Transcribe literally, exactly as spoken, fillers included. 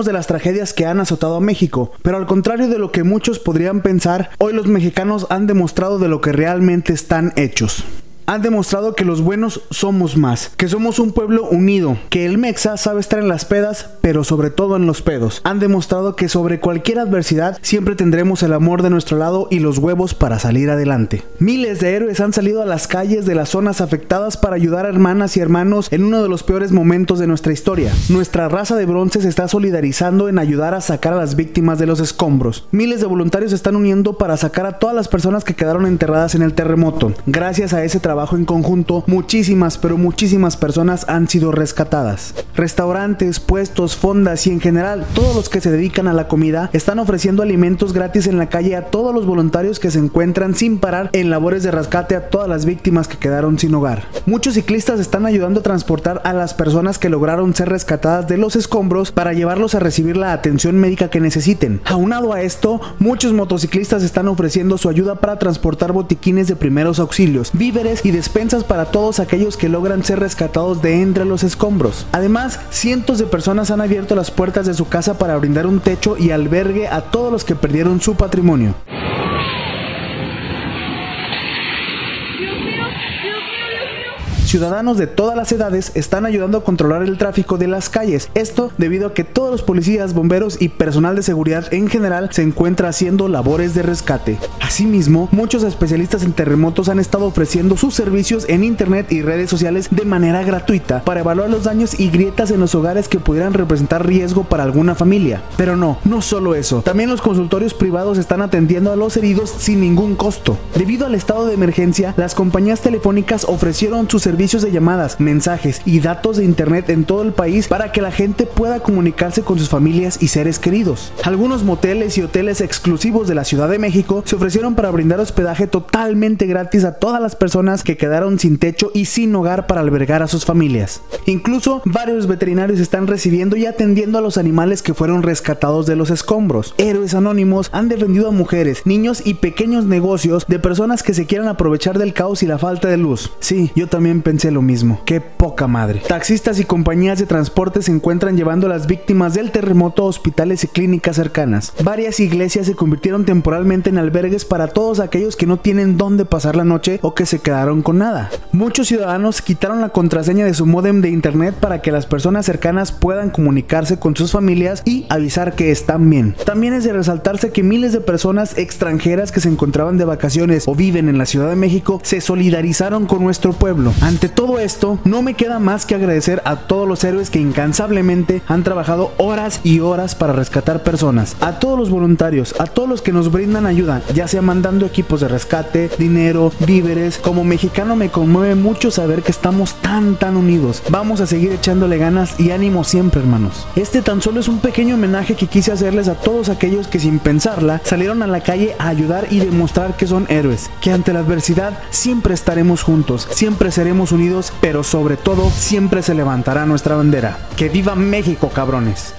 sabemos de las tragedias que han azotado a México, pero al contrario de lo que muchos podrían pensar, hoy los mexicanos han demostrado de lo que realmente están hechos. Han demostrado que los buenos somos más, que somos un pueblo unido, que el Mexa sabe estar en las pedas, pero sobre todo en los pedos. Han demostrado que sobre cualquier adversidad siempre tendremos el amor de nuestro lado y los huevos para salir adelante. Miles de héroes han salido a las calles de las zonas afectadas para ayudar a hermanas y hermanos en uno de los peores momentos de nuestra historia. Nuestra raza de bronce se está solidarizando en ayudar a sacar a las víctimas de los escombros. Miles de voluntarios se están uniendo para sacar a todas las personas que quedaron enterradas en el terremoto. Gracias a ese trabajo en conjunto, muchísimas pero muchísimas personas han sido rescatadas. Restaurantes, puestos, fondas y en general todos los que se dedican a la comida están ofreciendo alimentos gratis en la calle a todos los voluntarios que se encuentran sin parar en labores de rescate a todas las víctimas que quedaron sin hogar. Muchos ciclistas están ayudando a transportar a las personas que lograron ser rescatadas de los escombros para llevarlos a recibir la atención médica que necesiten. Aunado a esto, muchos motociclistas están ofreciendo su ayuda para transportar botiquines de primeros auxilios, víveres y Y despensas para todos aquellos que logran ser rescatados de entre los escombros. Además, cientos de personas han abierto las puertas de su casa para brindar un techo y albergue a todos los que perdieron su patrimonio. Ciudadanos de todas las edades están ayudando a controlar el tráfico de las calles, esto debido a que todos los policías, bomberos y personal de seguridad en general se encuentra haciendo labores de rescate. Asimismo, muchos especialistas en terremotos han estado ofreciendo sus servicios en internet y redes sociales de manera gratuita para evaluar los daños y grietas en los hogares que pudieran representar riesgo para alguna familia. Pero no, no solo eso, también los consultorios privados están atendiendo a los heridos sin ningún costo. Debido al estado de emergencia, las compañías telefónicas ofrecieron sus servicios servicios de llamadas, mensajes y datos de internet en todo el país para que la gente pueda comunicarse con sus familias y seres queridos. Algunos moteles y hoteles exclusivos de la Ciudad de México se ofrecieron para brindar hospedaje totalmente gratis a todas las personas que quedaron sin techo y sin hogar para albergar a sus familias. Incluso varios veterinarios están recibiendo y atendiendo a los animales que fueron rescatados de los escombros. Héroes anónimos han defendido a mujeres, niños y pequeños negocios de personas que se quieran aprovechar del caos y la falta de luz. Sí, yo también pensé lo mismo. ¡Qué poca madre! Taxistas y compañías de transporte se encuentran llevando a las víctimas del terremoto a hospitales y clínicas cercanas. Varias iglesias se convirtieron temporalmente en albergues para todos aquellos que no tienen dónde pasar la noche o que se quedaron con nada. Muchos ciudadanos quitaron la contraseña de su módem de internet para que las personas cercanas puedan comunicarse con sus familias y avisar que están bien. También es de resaltarse que miles de personas extranjeras que se encontraban de vacaciones o viven en la Ciudad de México se solidarizaron con nuestro pueblo. Ante todo esto, no me queda más que agradecer a todos los héroes que incansablemente han trabajado horas y horas para rescatar personas, a todos los voluntarios, a todos los que nos brindan ayuda, ya sea mandando equipos de rescate, dinero, víveres. Como mexicano me conmueve mucho saber que estamos tan tan unidos. Vamos a seguir echándole ganas y ánimo siempre, hermanos. Este tan solo es un pequeño homenaje que quise hacerles a todos aquellos que sin pensarla salieron a la calle a ayudar y demostrar que son héroes, que ante la adversidad siempre estaremos juntos, siempre seremos unidos, pero sobre todo siempre se levantará nuestra bandera. ¡Que viva México, cabrones!